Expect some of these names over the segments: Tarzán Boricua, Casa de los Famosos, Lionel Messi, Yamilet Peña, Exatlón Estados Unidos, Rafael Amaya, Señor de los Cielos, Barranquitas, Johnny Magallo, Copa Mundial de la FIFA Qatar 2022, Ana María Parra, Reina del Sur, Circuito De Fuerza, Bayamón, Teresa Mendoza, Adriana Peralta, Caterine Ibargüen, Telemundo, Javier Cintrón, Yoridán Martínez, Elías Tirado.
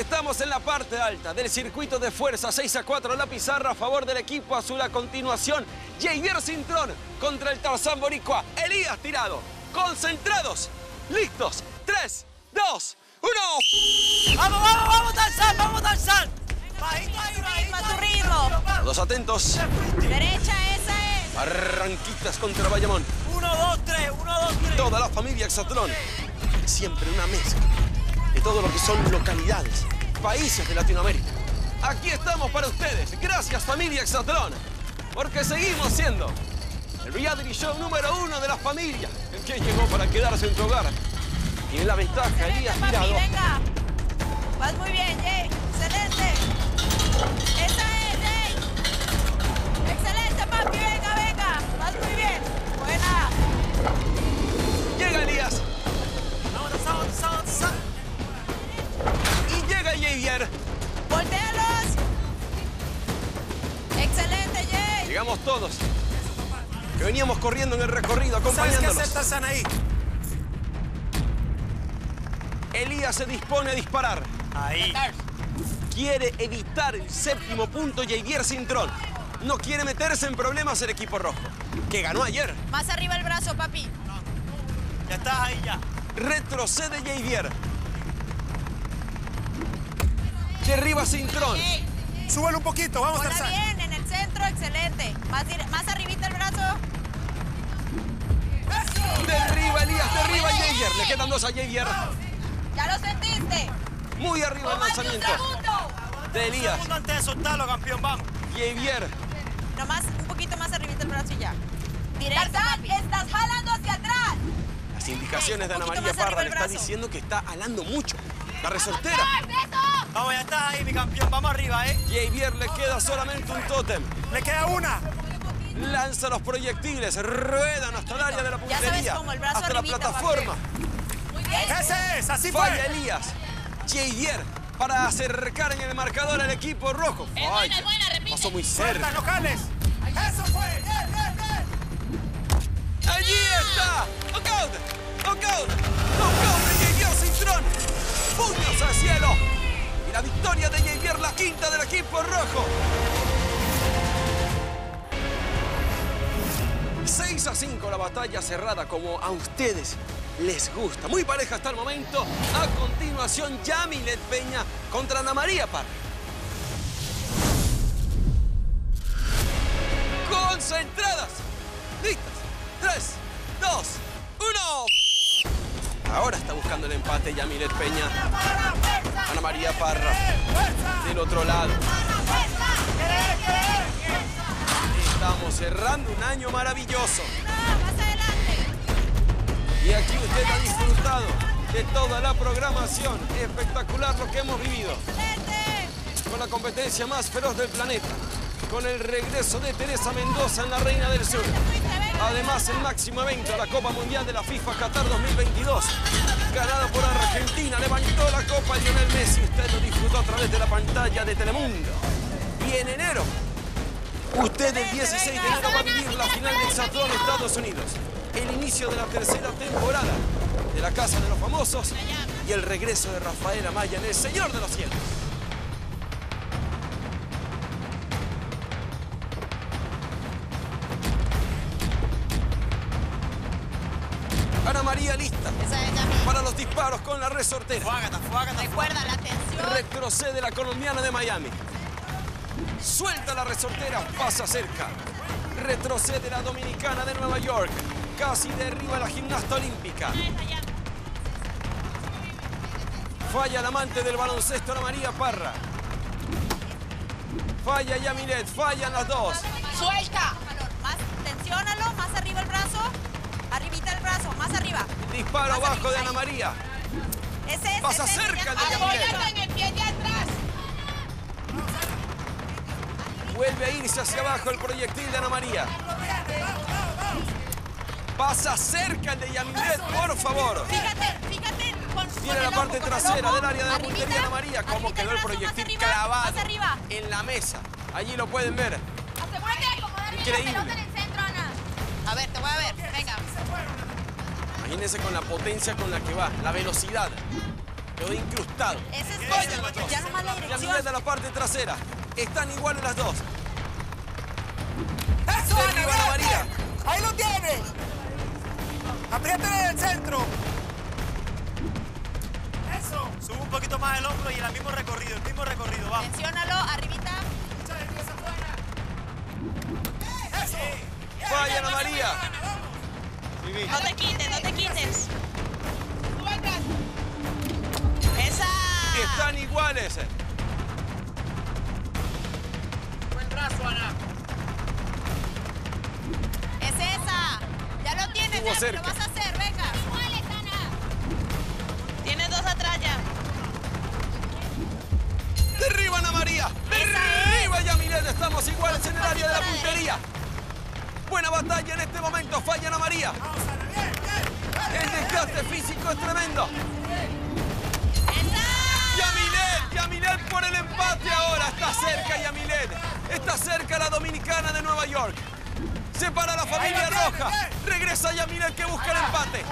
Estamos en la parte alta del circuito de fuerza, 6-4 la pizarra a favor del equipo azul. A continuación, Javier Cintrón contra el Tarzán Boricua. Elías Tirado, concentrados, listos, 3, 2, 1. ¡Vamos, vamos, vamos Tarzán, vamos Tarzán! Bajito ahí, bajito a tu ritmo. Todos atentos. Derecha, esa es. Barranquitas contra Bayamón. 1, 2, 3, 1, 2, 3. Toda la familia Exatlón, siempre una mezcla de todo lo que son localidades, países de Latinoamérica. Aquí estamos para ustedes. Gracias, familia Exatlón, porque seguimos siendo el reality show número 1 de la familia, el que llegó para quedarse en tu hogar. Tiene la ventaja, Elías Tirado. Venga, vas muy bien, Jay. Excelente. Esa es, Jay. Excelente, papi. Venga, venga. Vas muy bien. Buena. Llega Elías. Vamos. Y llega Javier. ¡Voltealos! ¡Excelente, Jay! Llegamos todos. Que veníamos corriendo en el recorrido, acompañándolos. ¿Sabes qué hacer, Tarzán, ahí? Elías se dispone a disparar. Ahí. Quiere evitar el 7º punto Javier Cintrón. No quiere meterse en problemas el equipo rojo, que ganó ayer. Más arriba el brazo, papi. Ya estás ahí, ya. Retrocede Javier. Derriba Cintrón. Súbalo un poquito, vamos a Tarzán. Bien, en el centro, excelente. Más arribita el brazo. ¡Eso! Derriba Elías, derriba Javier. Le quedan 2 a Javier. Ya lo sentiste. Muy arriba el lanzamiento de Elías. Un segundo antes de soltarlo, campeón, vamos. Javier. Nomás un poquito más arribita el brazo y ya. Tarzán, estás jalando hacia atrás. Las indicaciones de Ana María Parra le están diciendo que está jalando mucho. La resortera. Vamos, ya está ahí, mi campeón. Vamos arriba, ¿eh? Javier le queda solamente un tótem. Le queda una. Lanza los proyectiles, ruedan hasta el área de la puntería, hasta la plataforma. Muy bien. Ese es, así fue. Falla Elías. Javier para acercar en el marcador al equipo rojo. Es buena, repite. Pasó muy cerca. Locales. Eso fue. Allí está. Knockout. Knockout. Knockout de Javier Cintrón. Puños al cielo. La victoria de Javier, la 5ª del equipo rojo. 6-5, la batalla cerrada como a ustedes les gusta. Muy pareja hasta el momento. A continuación, Yamilet Peña contra Ana María Parra. Concentradas. Listas. 3, 2, 1. Ahora está buscando el empate Yamilet Peña. Ana María Parra, del otro lado. Estamos cerrando un año maravilloso. Y aquí usted ha disfrutado de toda la programación. Espectacular lo que hemos vivido. Con la competencia más feroz del planeta. Con el regreso de Teresa Mendoza en la Reina del Sur. Además, el máximo evento, la Copa Mundial de la FIFA Qatar 2022. Ganada por Argentina, levantó la Copa Lionel Messi. Usted lo disfrutó a través de la pantalla de Telemundo. Y en enero, usted el 16 de enero va a vivir la final de Exatlón Estados Unidos. El inicio de la 3ª temporada de la Casa de los Famosos y el regreso de Rafael Amaya en el Señor de los Cielos. María lista para los disparos con la resortera. Fuágata. Recuerda la tensión. Retrocede la colombiana de Miami. Suelta la resortera, pasa cerca. Retrocede la dominicana de Nueva York. Casi derriba la gimnasta olímpica. Falla el amante del baloncesto, Ana María Parra. Falla Yamilet, fallan las dos. Suelta. Más, tensiónalo, más arriba el brazo. Arribita el brazo, más arriba. Disparo bajo de Ana María. Ese es. Pasa cerca de Yamilet. Apóyate en el pie de atrás. Vuelve a irse hacia abajo el proyectil de Ana María. Pasa cerca el de Yamilet, por favor. Fíjate. Tiene la parte trasera del área de la puntería de Ana María. Cómo quedó el proyectil clavado en la mesa. Allí lo pueden ver. Increíble. A ver, te voy a ver, venga. Imagínense con la potencia con la que va, la velocidad. quedó incrustado. Ese es otro. Ya no más la dirección. Yamilet a la parte trasera. Están iguales las dos. ¡Eso, Ana María! ¡Ahí lo tiene! ¡Apriétale del centro! ¡Eso! Sube un poquito más el hombro y el mismo recorrido, vamos. Menciónalo, arribita. ¡Mucha defensa fuera! ¡Eso! ¡Vaya, Ana María! ¡Vamos! No te quites, ¡Tú atrás! ¡Esa! ¡Están iguales! ¡Buen brazo, Ana! ¡Es esa! ¡Ya lo tienes, Ana! ¡Lo vas a hacer, venga! ¡Iguales, Ana! ¡Tienes dos atrás ya! ¡Derriba, Ana María! ¡Derriba, Yamilet! ¡Estamos iguales en el área de la puntería! Buena batalla en este momento, falla Ana María. El desgaste físico es tremendo. Yamilet, por el empate ahora. Está cerca Yamilet. Está cerca la dominicana de Nueva York. Se para la familia roja. Regresa Yamilet que busca el empate.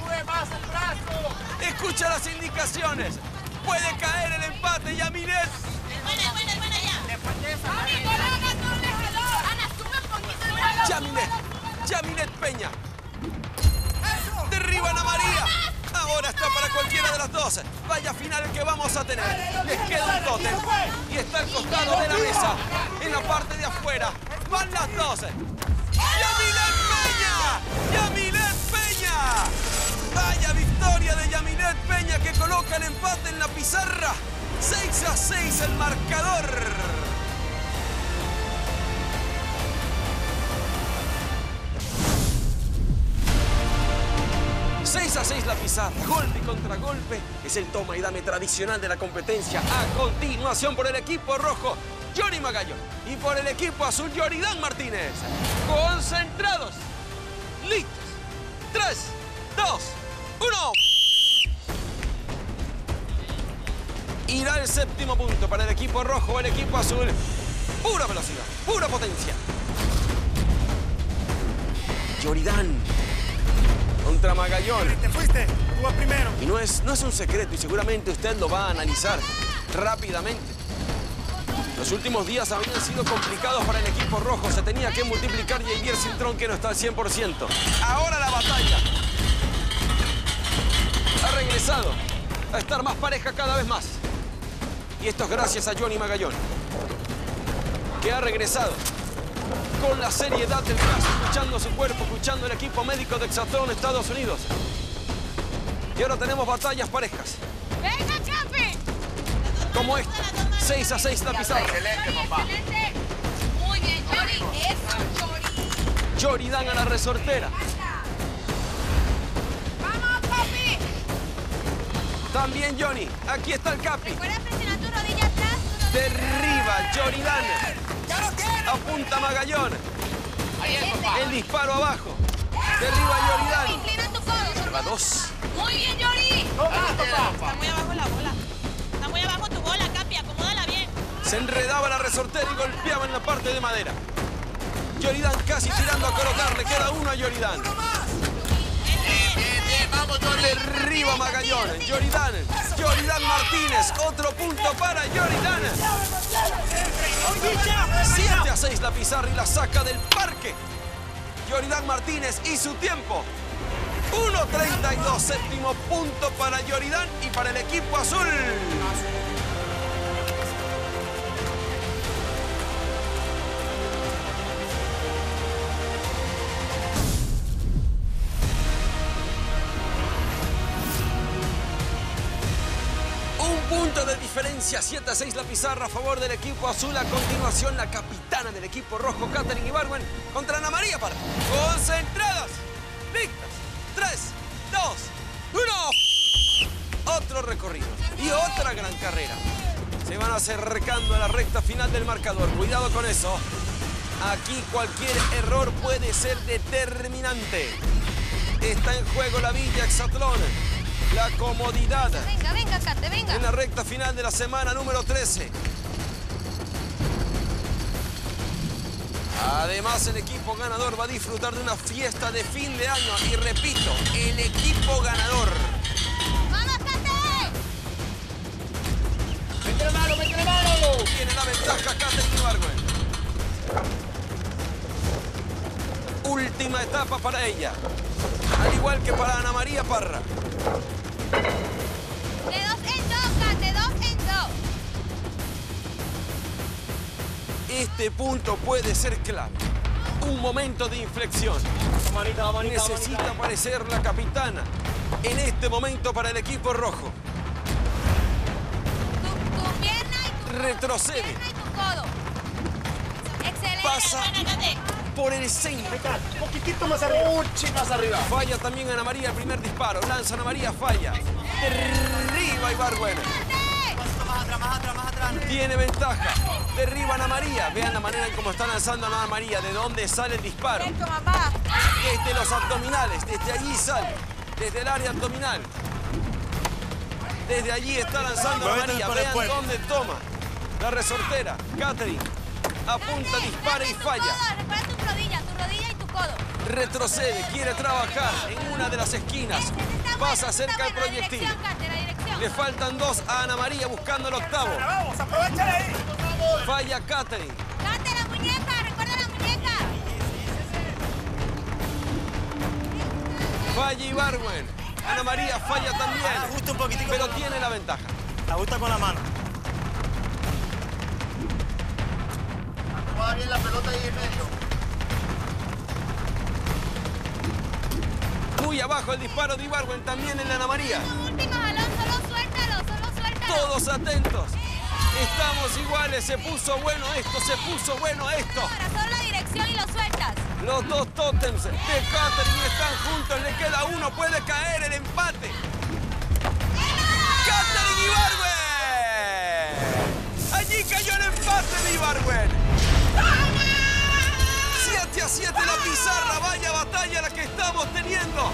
Escucha las indicaciones. Puede caer el empate, Yamilet. Buena, ya. Yamilet Peña. Eso. Derriba Ana María. Ahora está para cualquiera de las dos. Vaya final que vamos a tener. Les queda un tótem. Y está al costado de la mesa. En la parte de afuera. Van las dos. ¡Yamilet Peña! ¡Yamilet Peña! Vaya victoria de Yamilet Peña que coloca el empate en la pizarra. 6-6 el marcador. La pizarra, golpe contra golpe, es el toma y dame tradicional de la competencia. A continuación por el equipo rojo, Johnny Magallo, y por el equipo azul, Yoridán Martínez. Concentrados, listos, 3, 2, 1. Irá el séptimo punto para el equipo rojo, el equipo azul. Pura velocidad, pura potencia. Yoridán. Contra Magallón. Te fuiste, tú vas primero. Y no es un secreto y seguramente usted lo va a analizar rápidamente. Los últimos días habían sido complicados para el equipo rojo. Se tenía que multiplicar Javier Cintrón que no está al 100%. Ahora la batalla. Ha regresado a estar más pareja cada vez más. Y esto es gracias a Johnny Magallón, que ha regresado con la seriedad del caso, escuchando su cuerpo, escuchando el equipo médico de Exatlón Estados Unidos. Y ahora tenemos batallas parejas. ¡Venga, Chapi! Como esta, 6-6 la pizarra. ¡Excelente, papá! ¡Muy bien, Yori! ¡Eso, Yori! Yoridán a la resortera. ¡Vamos, papi! También, Johnny. Aquí está el Capi. Recuerda presionar tu rodilla atrás. Derriba, Yoridán. ¡Ya lo tiene! Apunta Magallón. El disparo abajo. Derriba Yoridán. Inclina tu codo. Derriba dos. Muy bien, Yori. Está muy abajo la bola. Está muy abajo tu bola, Capi. Acomódala bien. Se enredaba la resortera y golpeaba en la parte de madera. Yoridán casi tirando a colocar. Le queda uno a Yoridán. ¡Uno más! ¡Vamos, Yoridán! Derriba Magallón. Yoridán. Yoridán Martínez. Otro punto para Yoridán. 7-6 la pizarra y la saca del parque. Yoridán Martínez y su tiempo. 1.32, séptimo punto para Yoridán y para el equipo azul. De diferencia, 7-6 la pizarra a favor del equipo azul. A continuación, la capitana del equipo rojo, Caterine Ibargüen, contra Ana María Parra. Concentradas, listas, 3, 2, 1. Otro recorrido y otra gran carrera. Se van acercando a la recta final del marcador. Cuidado con eso. Aquí cualquier error puede ser determinante. Está en juego la Villa Exatlón. La comodidad. Venga, venga, Cate, venga. En la recta final de la semana número 13. Además, el equipo ganador va a disfrutar de una fiesta de fin de año. Y repito, el equipo ganador. ¡Vamos, Cate! Tiene la ventaja Caterine Ibargüen. Última etapa para ella. Al igual que para Ana María Parra. De dos en dos, Kat, de dos en dos. Este punto puede ser clave. Un momento de inflexión. Manita. Necesita aparecer la capitana en este momento para el equipo rojo. Tu pierna y tu codo. Retrocede. Tu pierna y tu codo. Excelente. Pasa por el centro. Un poquitito más arriba. Mucho más arriba. Falla también Ana María el primer disparo. Lanza Ana María, falla. Derriba Ibargüen. Más atrás. Tiene ventaja. Derriba Ana María. Vean la manera en cómo está lanzando Ana María. ¿De dónde sale el disparo? Desde los abdominales. Desde allí sale. Desde el área abdominal. Desde allí está lanzando Ana María. Vean dónde toma. La resortera. Caterine. Apunta, dispara y falla. Recuerda tu rodilla y tu codo. Retrocede. Quiere trabajar en una de las esquinas. Pasa cerca del proyectil. Le faltan dos a Ana María buscando el octavo. Vamos, aprovechala ahí. Falla Caterine. Cate la muñeca, recuerda la muñeca. Falla Ibargüen. Ana María falla también. Ajusta un poquitico. Pero tiene la ventaja. La ajusta con la mano. Va bien la pelota ahí en medio. Muy abajo el disparo de Ibargüen también en la Ana María. Último balón, solo suéltalo. Todos atentos. Estamos iguales, se puso bueno esto. Ahora solo la dirección y lo sueltas. Los dos tótems de Caterine están juntos, le queda uno, puede caer el empate. ¡Caterine Ibargüen! Allí cayó el empate de Ibargüen. 7-7 la pizarra, vaya batalla la que estamos teniendo.